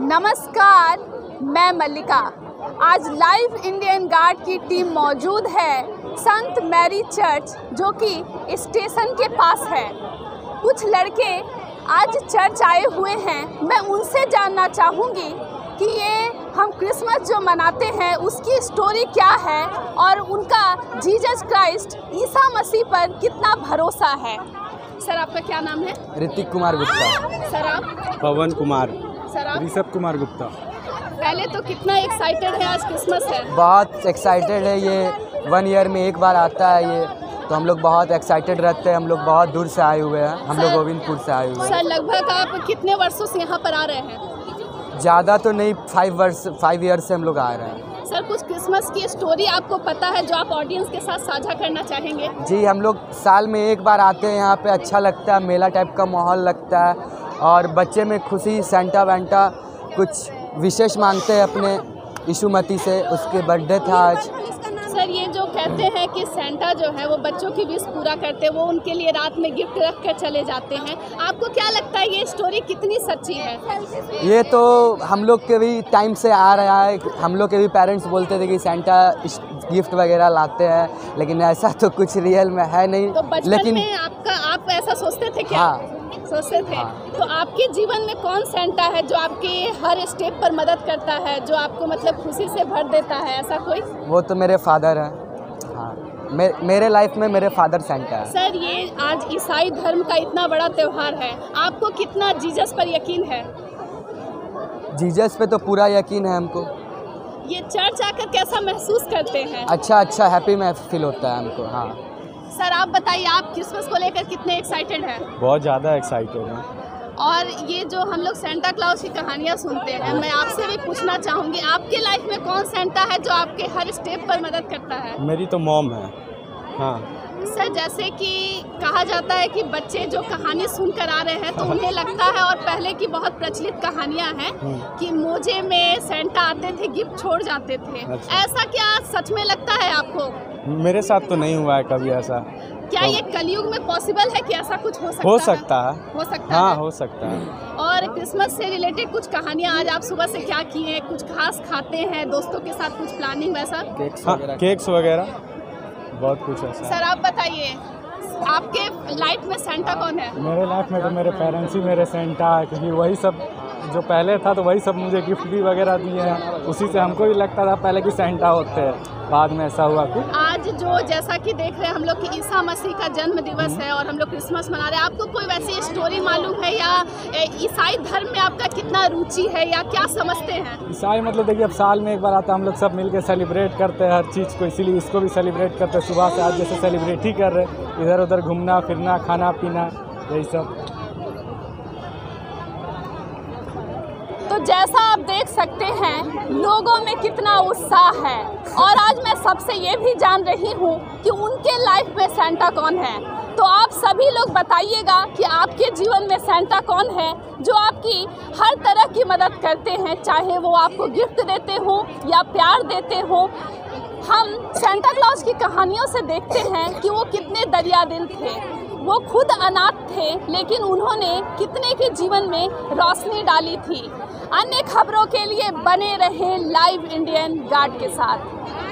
नमस्कार, मैं मल्लिका। आज लाइव इंडियन गार्ड की टीम मौजूद है संत मैरी चर्च, जो कि स्टेशन के पास है। कुछ लड़के आज चर्च आए हुए हैं। मैं उनसे जानना चाहूँगी कि ये हम क्रिसमस जो मनाते हैं उसकी स्टोरी क्या है और उनका जीसस क्राइस्ट ईसा मसीह पर कितना भरोसा है। सर, आपका क्या नाम है? ऋतिक कुमार गुप्ता। सर आप? पवन कुमार। सर आप? ऋषभ कुमार गुप्ता। पहले तो कितना एक्साइटेड है, आज क्रिसमस है। बहुत एक्साइटेड है। ये 1 ईयर में एक बार आता है ये, तो हम लोग बहुत एक्साइटेड रहते हैं। हम लोग बहुत दूर से आए हुए हैं। हम लोग गोविंदपुर से आए हुए हैं। सर, लगभग आप कितने वर्षों से यहाँ पर आ रहे हैं? ज़्यादा तो नहीं, 5 ईयर्स से हम लोग आ रहे हैं। सर, कुछ क्रिसमस की स्टोरी आपको पता है जो आप ऑडियंस के साथ साझा करना चाहेंगे? जी, हम लोग साल में एक बार आते हैं यहाँ पे। अच्छा लगता है, मेला टाइप का माहौल लगता है और बच्चे में खुशी। सेंटा वेंटा कुछ विशेष मांगते हैं अपने यीशु मसीह से, उसके बर्थडे था आज। सर, ये जो कहते हैं कि सेंटा जो है वो बच्चों की विश पूरा करते हैं, वो उनके लिए रात में गिफ्ट रख कर चले जाते हैं, आपको क्या लगता है ये स्टोरी कितनी सच्ची है? ये तो हम लोग के भी टाइम से आ रहा है। हम लोग के भी पेरेंट्स बोलते थे कि सेंटा गिफ्ट वगैरह लाते हैं, लेकिन ऐसा तो कुछ रियल में है नहीं। तो बचपन लेकिन में आपका आप ऐसा सोचते थे क्या? हाँ, सोचते थे। हाँ। तो आपके जीवन में कौन सेंटा है जो आपके हर स्टेप पर मदद करता है, जो आपको मतलब खुशी से भर देता है, ऐसा कोई? वो तो मेरे फादर हैं। हाँ, मेरे लाइफ में मेरे फादर सेंटा है। सर, ये आज ईसाई धर्म का इतना बड़ा त्यौहार है, आपको कितना जीसस पर यकीन है? जीसस पे तो पूरा यकीन है हमको। ये चर्च आकर कैसा महसूस करते हैं? अच्छा, हैप्पी फील होता है हमको। हाँ। सर, आप बताइए, आप क्रिसमस को लेकर कितने एक्साइटेड हैं? बहुत ज़्यादा एक्साइटेड हैं। और ये जो हम लोग सेंटा क्लॉज की कहानियाँ सुनते हैं, मैं आपसे भी पूछना चाहूँगी, आपके लाइफ में कौन सेंटा है जो आपके हर स्टेप पर मदद करता है? मेरी तो मॉम है। हाँ। सर, जैसे कि कहा जाता है कि बच्चे जो कहानी सुनकर आ रहे हैं तो उन्हें लगता है, और पहले की बहुत प्रचलित कहानियाँ हैं कि मोजे में सेंटा आते थे, गिफ्ट छोड़ जाते थे। ऐसा क्या सच में लगता है आपको? मेरे साथ तो नहीं हुआ है कभी ऐसा। क्या तो ये कलयुग में पॉसिबल है कि ऐसा कुछ हो सकता है? हाँ, हो सकता है। और क्रिसमस से रिलेटेड कुछ कहानियाँ आज आप सुबह से क्या किए? कुछ खास खाते हैं दोस्तों के साथ, कुछ प्लानिंग वैसा? केक्स वगैरह बहुत कुछ है। सर, आप बताइए, आपके लाइफ में सेंटा कौन है? मेरे लाइफ में तो मेरे पेरेंट्स ही मेरे सेंटा है, क्योंकि वही सब जो पहले था तो वही सब मुझे गिफ्ट भी वगैरह दिए हैं। उसी से हमको भी लगता था पहले कि सेंटा होते हैं, बाद में ऐसा हुआ कि आज जो जैसा कि देख रहे हैं हम लोग कि ईसा मसीह का जन्म दिवस है और हम लोग क्रिसमस मना रहे हैं। आपको कोई वैसी स्टोरी मालूम है, या ईसाई धर्म में आपका कितना रुचि है, या क्या समझते हैं? ईसाई मतलब देखिए, अब साल में एक बार आता है, हम लोग सब मिलकर सेलिब्रेट करते हैं हर चीज़ को, इसीलिए इसको भी सेलिब्रेट करते हैं। सुबह से आज जैसे सेलिब्रेट ही कर रहे हैं, इधर उधर घूमना फिरना, खाना पीना, यही सब। तो जैसा आप देख सकते हैं लोगों में कितना उत्साह है, और आज मैं सबसे ये भी जान रही हूँ कि उनके लाइफ में सेंटा कौन है। तो आप सभी लोग बताइएगा कि आपके जीवन में सेंटा कौन है जो आपकी हर तरह की मदद करते हैं, चाहे वो आपको गिफ्ट देते हों या प्यार देते हों। हम सेंटा क्लॉज की कहानियों से देखते हैं कि वो कितने दरियादिल थे, वो खुद अनाथ थे, लेकिन उन्होंने कितने के जीवन में रोशनी डाली थी। अन्य खबरों के लिए बने रहें लाइव इंडियन गार्ड के साथ।